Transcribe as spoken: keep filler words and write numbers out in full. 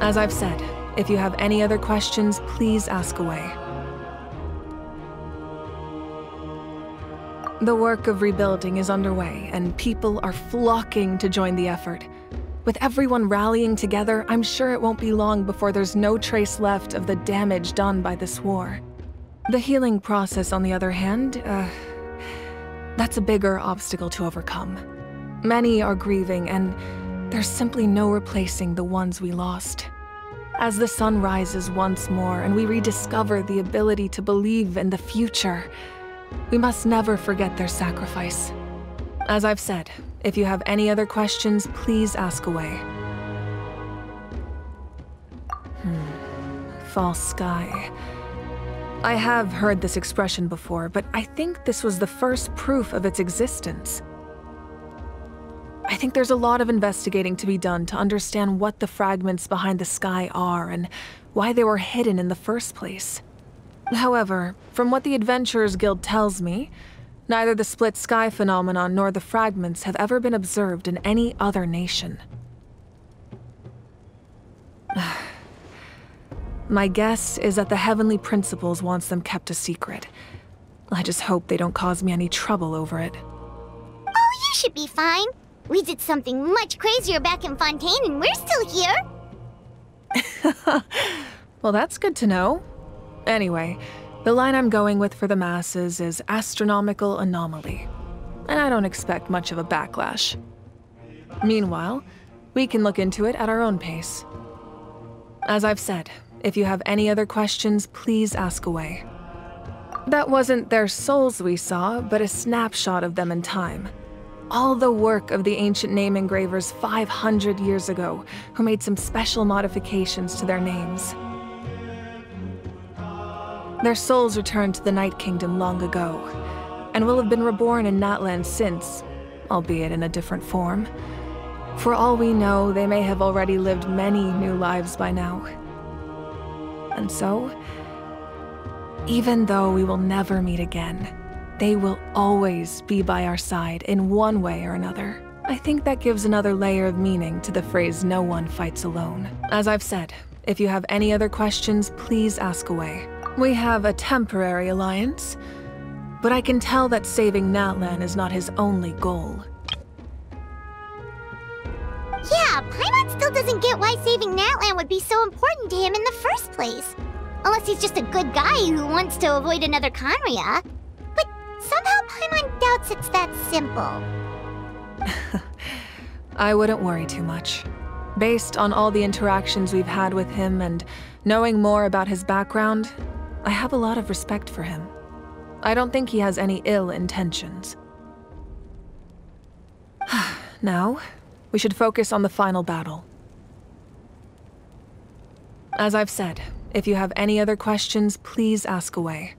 As I've said, if you have any other questions, please ask away. The work of rebuilding is underway, and people are flocking to join the effort. With everyone rallying together, I'm sure it won't be long before there's no trace left of the damage done by this war. The healing process, on the other hand, uh, that's a bigger obstacle to overcome. Many are grieving, and there's simply no replacing the ones we lost. As the sun rises once more and we rediscover the ability to believe in the future, we must never forget their sacrifice. As I've said, if you have any other questions, please ask away. Hmm. False sky. I have heard this expression before, but I think this was the first proof of its existence. I think there's a lot of investigating to be done to understand what the fragments behind the sky are and why they were hidden in the first place. However, from what the Adventurers Guild tells me, neither the split sky phenomenon nor the fragments have ever been observed in any other nation. My guess is that the Heavenly Principles wants them kept a secret. I just hope they don't cause me any trouble over it. Oh, you should be fine. We did something much crazier back in Fontaine, and we're still here! Well, that's good to know. Anyway, the line I'm going with for the masses is astronomical anomaly, and I don't expect much of a backlash. Meanwhile, we can look into it at our own pace. As I've said, if you have any other questions, please ask away. That wasn't their souls we saw, but a snapshot of them in time. All the work of the ancient name engravers five hundred years ago, who made some special modifications to their names. Their souls returned to the Night Kingdom long ago, and will have been reborn in Natlan since, albeit in a different form. For all we know, they may have already lived many new lives by now. And so, even though we will never meet again, they will always be by our side in one way or another. I think that gives another layer of meaning to the phrase, "No one fights alone." As I've said, if you have any other questions, please ask away. We have a temporary alliance, but I can tell that saving Natlan is not his only goal. Yeah, Paimon still doesn't get why saving Natlan would be so important to him in the first place. Unless he's just a good guy who wants to avoid another Conria. Somehow Paimon doubts it's that simple. I wouldn't worry too much. Based on all the interactions we've had with him and knowing more about his background, I have a lot of respect for him. I don't think he has any ill intentions. Now, we should focus on the final battle. As I've said, if you have any other questions, please ask away.